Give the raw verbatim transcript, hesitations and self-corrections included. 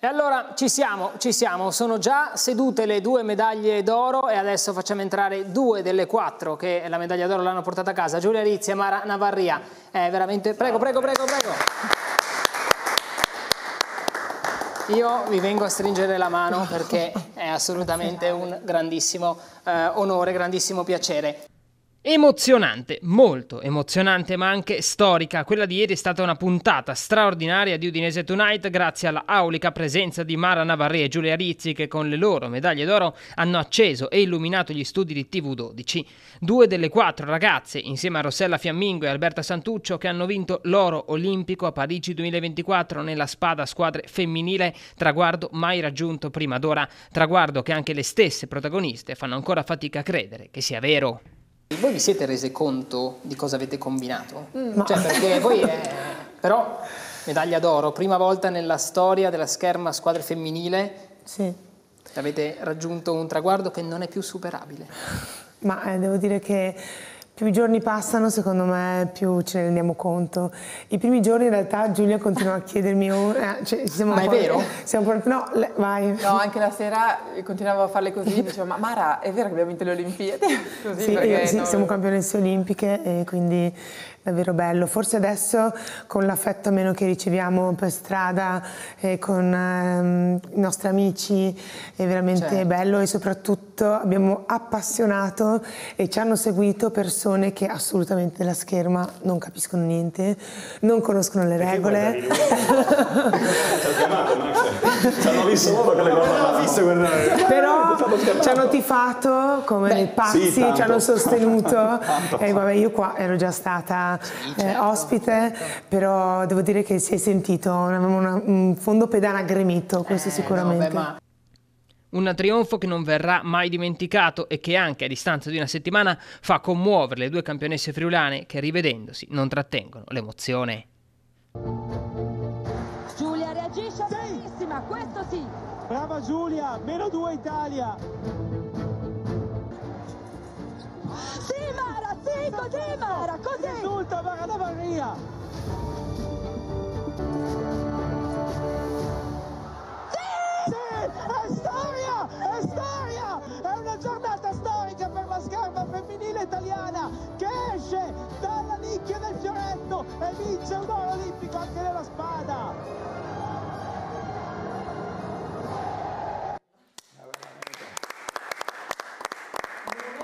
E allora ci siamo, ci siamo, sono già sedute le due medaglie d'oro e adesso facciamo entrare due delle quattro che la medaglia d'oro l'hanno portata a casa, Giulia Rizzi e Mara Navarria. È veramente... Prego, prego, prego, prego. Io vi vengo a stringere la mano perché è assolutamente un grandissimo eh, onore, grandissimo piacere. Emozionante, molto emozionante, ma anche storica. Quella di ieri è stata una puntata straordinaria di Udinese Tonight grazie alla aulica presenza di Mara Navarria e Giulia Rizzi che con le loro medaglie d'oro hanno acceso e illuminato gli studi di T V dodici. Due delle quattro ragazze, insieme a Rossella Fiammingo e Alberta Santuccio, che hanno vinto l'oro olimpico a Parigi duemilaventiquattro nella spada squadre femminile, traguardo mai raggiunto prima d'ora, traguardo che anche le stesse protagoniste fanno ancora fatica a credere che sia vero. Voi vi siete rese conto di cosa avete combinato? No. Cioè, perché voi eh, però medaglia d'oro, prima volta nella storia della scherma squadra femminile, sì, avete raggiunto un traguardo che non è più superabile. Ma eh, devo dire che più i giorni passano, secondo me, più ce ne rendiamo conto. I primi giorni, in realtà, Giulia continua a chiedermi... Una, cioè, siamo ma è vero? Siamo no, le, vai. No, anche la sera continuavo a farle così, dicevo, ma Mara, è vero che abbiamo vinto le Olimpiadi? Così, sì, perché, sì no, siamo campionesse olimpiche e quindi davvero bello. Forse adesso, con l'affetto meno che riceviamo per strada, e con ehm, i nostri amici, è veramente certo. bello e soprattutto abbiamo appassionato e ci hanno seguito persone che assolutamente della scherma non capiscono niente, non conoscono le regole. Ci hanno visto solo che le guardavamo. Però ci hanno tifato come dei pazzi, sì, ci hanno sostenuto. E eh, vabbè, io qua ero già stata sì, certo, eh, ospite, certo. però devo dire che si è sentito avevamo una, un fondo pedana gremito, questo eh, sicuramente. No, beh, ma... Un trionfo che non verrà mai dimenticato e che anche a distanza di una settimana fa commuovere le due campionesse friulane che rivedendosi non trattengono l'emozione. Giulia reagisce benissima, questo sì! Brava Giulia, meno due Italia! Sì Mara, sì, così Mara, così! Risulta Mara Navarria! Italiana che esce dalla nicchia del fioretto e vince un oro olimpico anche nella spada.